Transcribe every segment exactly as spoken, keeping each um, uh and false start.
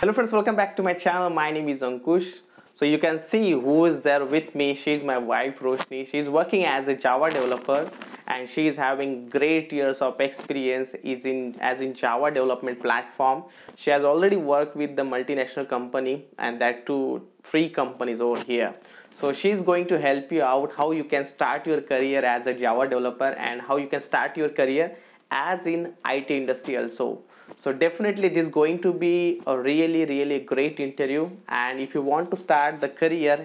Hello friends, welcome back to my channel. My name is Ankush. So you can see who is there with me. She is my wife Roshni. She is working as a Java developer and she is having great years of experience is in as in Java development platform. She has already worked with the multinational company and that too three companies over here. So she's going to help you out how you can start your career as a Java developer and how you can start your career as in I T industry also. So definitely this is going to be a really really great interview, and if you want to start the career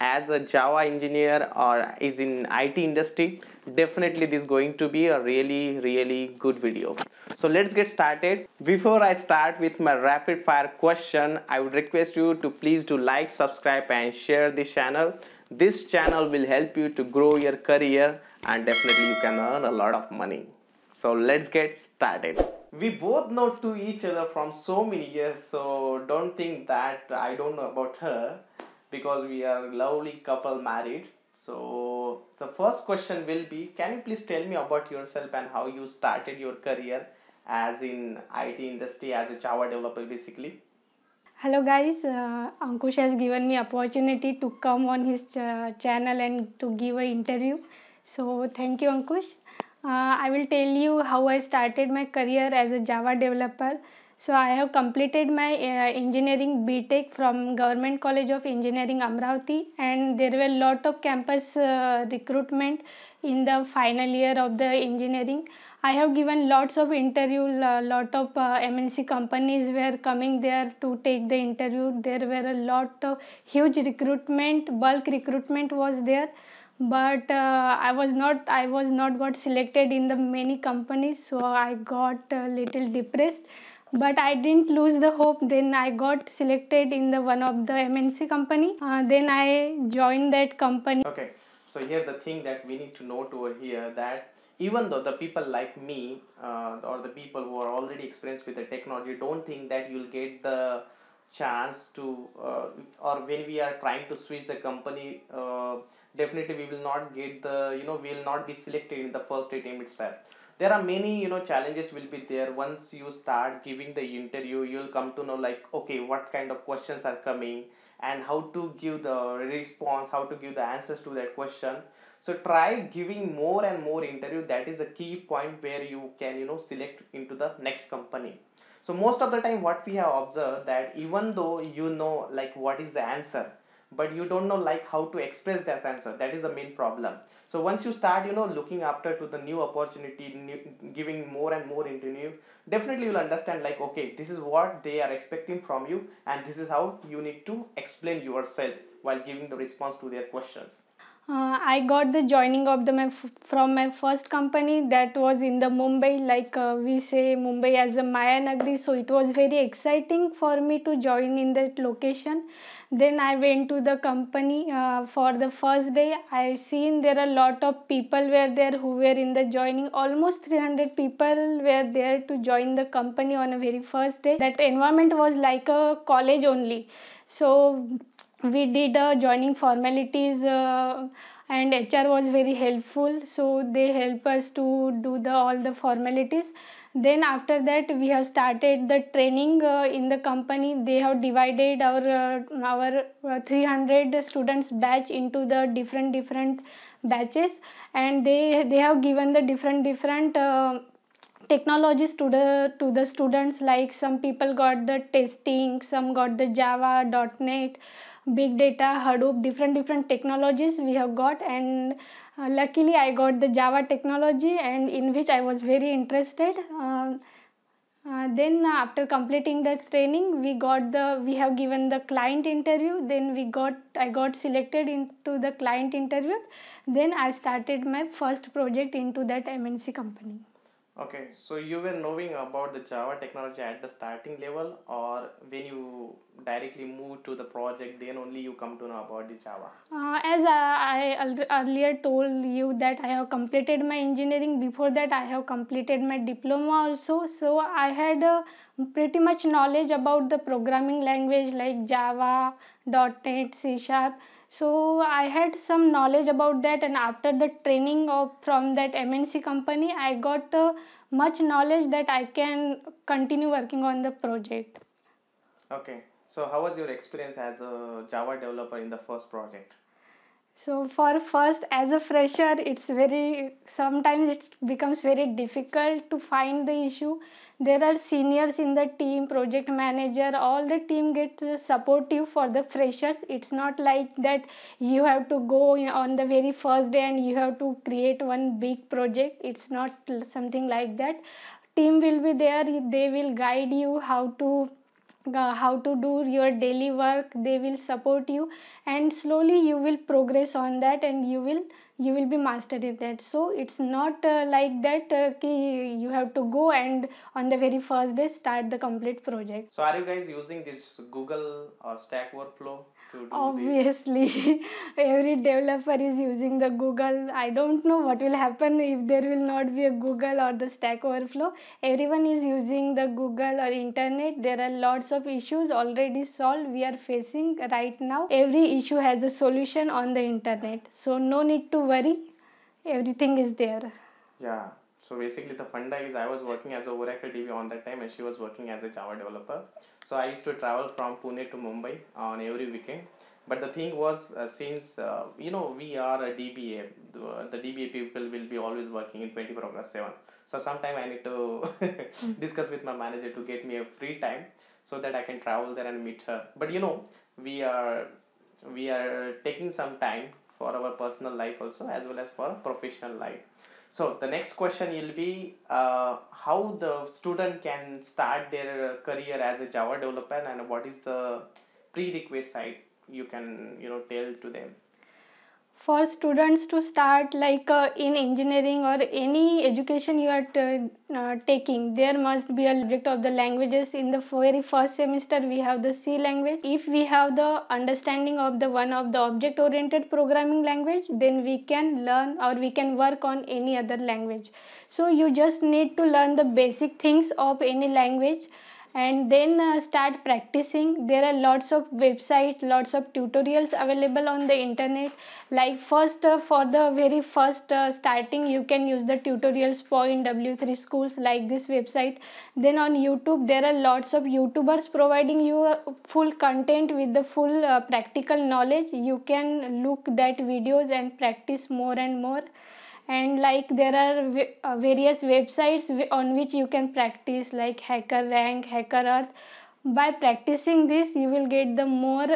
as a Java engineer or is in I T industry, definitely this is going to be a really really good video. So let's get started. Before I start with my rapid fire question, I would request you to please do like, subscribe and share this channel. This channel will help you to grow your career and definitely you can earn a lot of money. So let's get started. We both know to each other from so many years, so don't think that I don't know about her because we are a lovely couple married. So the first question will be, can you please tell me about yourself and how you started your career as in I T industry as a Java developer basically? Hello guys, uh, Ankush has given me opportunity to come on his ch channel and to give an interview. So thank you Ankush. Uh, I will tell you how I started my career as a Java developer. So I have completed my uh, engineering B tech from Government College of Engineering Amravati, and there were lot of campus uh, recruitment in the final year of the engineering. I have given lots of interview, uh, lot of uh, M N C companies were coming there to take the interview. There were a lot of huge recruitment, bulk recruitment was there. But uh, I was not I was not got selected in the many companies, so I got a little depressed. But I didn't lose the hope. Then I got selected in the one of the M N C company. Uh, then I joined that company. Okay, so here the thing that we need to note over here, that even though the people like me uh, or the people who are already experienced with the technology don't think that you'll get the chance to uh, or when we are trying to switch the company, uh, definitely we will not get the, you know, we will not be selected in the first attempt itself. There are many, you know, challenges will be there. Once you start giving the interview, you'll come to know like, okay, what kind of questions are coming and how to give the response, how to give the answers to that question. So try giving more and more interview. That is the key point where you can, you know, select into the next company. So most of the time what we have observed, that even though you know like what is the answer, but you don't know like how to express that answer. That is the main problem. So once you start, you know, looking after to the new opportunity, new, giving more and more interview, definitely you'll understand like, okay, this is what they are expecting from you and this is how you need to explain yourself while giving the response to their questions. Uh, I got the joining of the my from my first company that was in the Mumbai, like uh, we say Mumbai as a Maya Nagri. So it was very exciting for me to join in that location. Then I went to the company uh, for the first day. I seen there are a lot of people were there who were in the joining. Almost three hundred people were there to join the company on a very first day. That environment was like a college only. So we did uh, joining formalities uh, and H R was very helpful, so they help us to do the all the formalities. Then after that we have started the training uh, in the company. They have divided our uh, our uh, three hundred students batch into the different different batches, and they they have given the different different uh, technologies to the to the students. Like some people got the testing, some got the Java dot net, big data, Hadoop, different different technologies we have got. And uh, luckily I got the Java technology, and in which I was very interested. Uh, uh, then after completing the training, we got the we have given the client interview. Then we got I got selected into the client interview. Then I started my first project into that M N C company. Okay, so you were knowing about the Java technology at the starting level, or when you directly moved to the project, then only you come to know about the Java? Uh, as I, I earlier told you that I have completed my engineering. Before that I have completed my diploma also. So I had a pretty much knowledge about the programming language like Java, .NET, C Sharp. So I had some knowledge about that, and after the training of from that M N C company, I got uh, much knowledge that I can continue working on the project. Okay, so how was your experience as a Java developer in the first project? So for first, as a fresher, it's very, sometimes it becomes very difficult to find the issue. There are seniors in the team, project manager, all the team gets supportive for the freshers. It's not like that you have to go on the very first day and you have to create one big project. It's not something like that. Team will be there, they will guide you how to Uh, how to do your daily work. They will support you and slowly you will progress on that and you will you will be mastered in that. So it's not uh, like that uh, you have to go and on the very first day start the complete project. So are you guys using this Google or Stack Overflow to do obviously this? Every developer is using the Google. I don't know what will happen if there will not be a Google or the Stack Overflow. Everyone is using the Google or internet. There are lots of issues already solved we are facing right now. Every issue has a solution on the internet, so no need to worry, everything is there. Yeah, so basically the funda is I was working as a Oracle D B A on that time and she was working as a Java developer. So I used to travel from Pune to Mumbai on every weekend. But the thing was, uh, since uh, you know we are a D B A, the D B A people will be always working in twenty-four hours seven. So sometime I need to discuss with my manager to get me a free time so that I can travel there and meet her. But you know, we are we are taking some time for our personal life also as well as for professional life. So the next question will be uh, how the student can start their career as a Java developer and what is the prerequisite side you can you know tell to them? For students to start, like uh, in engineering or any education you are t uh, taking, there must be a subject of the languages. In the very first semester, we have the C language. If we have the understanding of the one of the object-oriented programming language, then we can learn or we can work on any other language. So you just need to learn the basic things of any language and then uh, start practicing. There are lots of websites, lots of tutorials available on the internet. Like first uh, for the very first uh, starting, you can use the tutorials point W three Schools, like this website. Then on YouTube, there are lots of YouTubers providing you uh, full content with the full uh, practical knowledge. You can look that videos and practice more and more. And like there are various websites on which you can practice, like Hacker Rank, Hacker Earth. By practicing this, you will get the more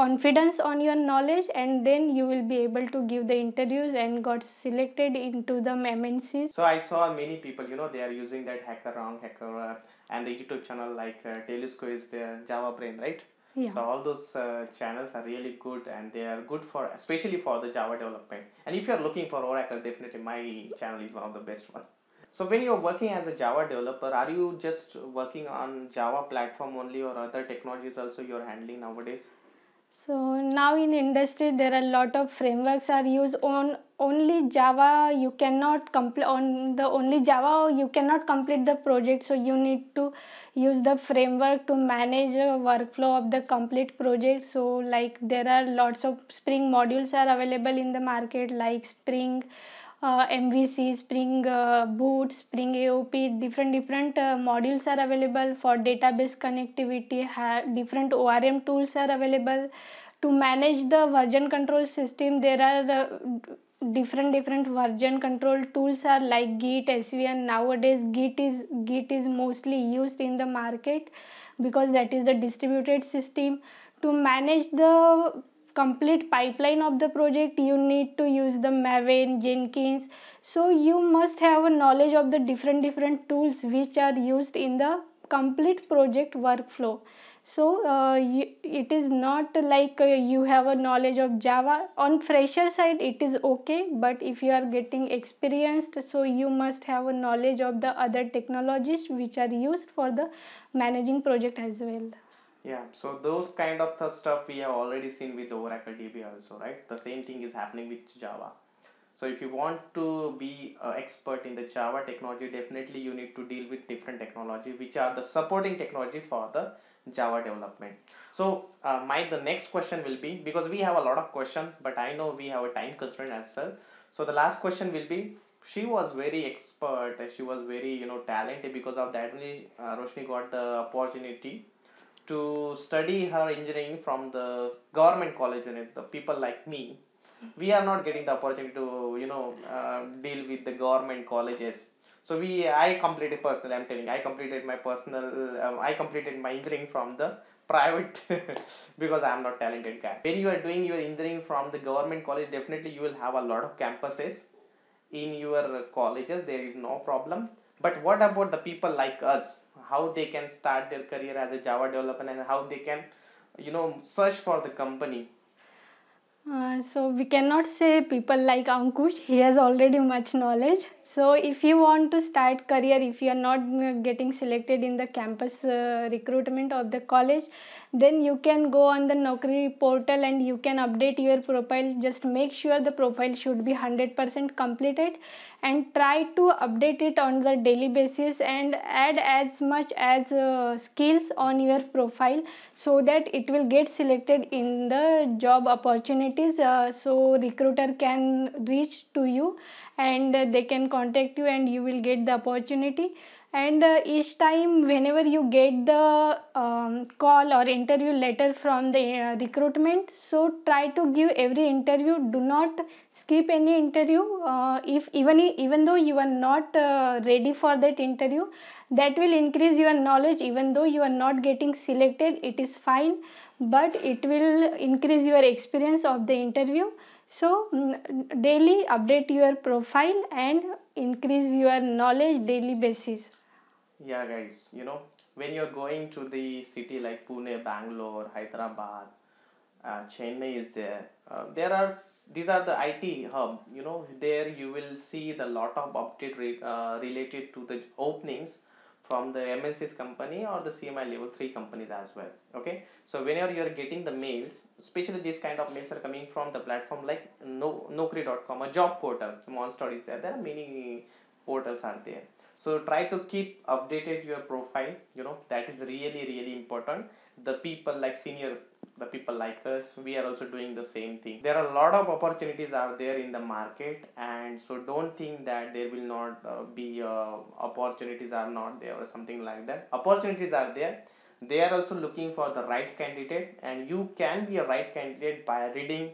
confidence on your knowledge and then you will be able to give the interviews and got selected into the M N Cs. So I saw many people, you know, they are using that Hacker Rank, Hacker Earth, and the YouTube channel like uh, Telesco is their Java Brain, right? Yeah. So all those uh, channels are really good and they are good for, especially for the Java development. And if you are looking for Oracle, definitely my channel is one of the best ones. So when you are working as a Java developer, are you just working on Java platform only or other technologies also you are handling nowadays? So now in industry, there are a lot of frameworks are used on only Java. You cannot complete on the only Java. You cannot complete the project. So you need to use the framework to manage the workflow of the complete project. So like there are lots of Spring modules are available in the market, like Spring Uh, M V C, Spring uh, Boot, Spring A O P, different different uh, modules are available for database connectivity. Different O R M tools are available to manage the version control system. There are uh, different different version control tools are like Git, S V N. Nowadays, Git is Git is mostly used in the market because that is the distributed system to manage the complete pipeline of the project. You need to use the Maven, Jenkins. So you must have a knowledge of the different different tools which are used in the complete project workflow. So uh, you, it is not like uh, you have a knowledge of Java. On fresher side it is okay, but if you are getting experienced, so you must have a knowledge of the other technologies which are used for the managing project as well. Yeah, so those kind of th stuff we have already seen with Oracle D B A also, right? The same thing is happening with Java. So if you want to be an expert in the Java technology, definitely you need to deal with different technology, which are the supporting technology for the Java development. So uh, my the next question will be, because we have a lot of questions, but I know we have a time constraint as well. So the last question will be, she was very expert, she was very, you know, talented. Because of that only uh, Roshni got the opportunity to study her engineering from the government college unit. The people like me, we are not getting the opportunity to, you know, uh, deal with the government colleges. So we, I completed personal, I'm telling, I completed my personal, um, I completed my engineering from the private because I am not talented guy. When you are doing your engineering from the government college, definitely you will have a lot of campuses in your colleges, there is no problem. But what about the people like us? How they can start their career as a Java developer and how they can, you know, search for the company? Uh, so we cannot say people like Ankush, he has already much knowledge. So if you want to start career, if you are not getting selected in the campus uh, recruitment of the college, then you can go on the Naukri portal and you can update your profile. Just make sure the profile should be one hundred percent completed and try to update it on the daily basis and add as much as uh, skills on your profile so that it will get selected in the job opportunity. Uh, so recruiter can reach to you and uh, they can contact you and you will get the opportunity. And uh, each time whenever you get the um, call or interview letter from the uh, recruitment, so try to give every interview. Do not skip any interview. Uh, if even even though you are not uh, ready for that interview, that will increase your knowledge. Even though you are not getting selected, it is fine, but it will increase your experience of the interview. So daily update your profile and increase your knowledge daily basis. Yeah guys, you know, when you're going to the city like Pune, Bangalore, Hyderabad, uh, Chennai is there. Uh, there are, these are the I T hub, you know, there you will see the lot of update re, uh, related to the openings from the M N C's company or the C M I level three companies as well. Okay, so whenever you are getting the mails, especially these kind of mails are coming from the platform like no nocree dot com, a job portal, Monster is there, there are many portals are there. So try to keep updated your profile, you know, that is really really important. The people like senior, the people like us, we are also doing the same thing. There are a lot of opportunities are there in the market, and so don't think that there will not uh, be uh, opportunities are not there or something like that. Opportunities are there. They are also looking for the right candidate, and you can be a right candidate by reading,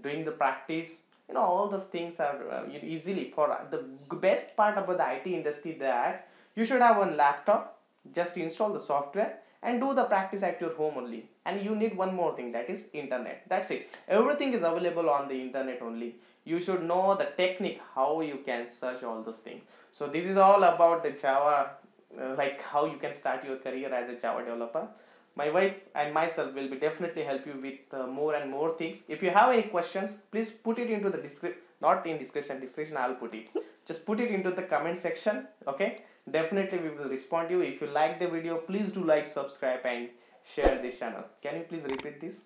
doing the practice. You know, all those things are uh, easily for the best part about the I T industry, that you should have one laptop, just install the software and do the practice at your home only. And you need one more thing, that is internet. That's it. Everything is available on the internet only. You should know the technique, how you can search all those things. So this is all about the Java, uh, like how you can start your career as a Java developer. My wife and myself will be definitely help you with uh, more and more things. If you have any questions, please put it into the description, not in description, description I'll put it. Just put it into the comment section, okay? Definitely we will respond to you. If you like the video, please do like, subscribe and share this channel. Can you please repeat this?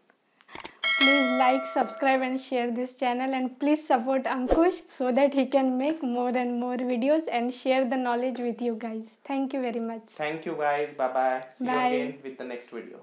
Please like, subscribe and share this channel, and please support Ankush so that he can make more and more videos and share the knowledge with you guys. Thank you very much. Thank you guys. Bye-bye. See you again with the next video.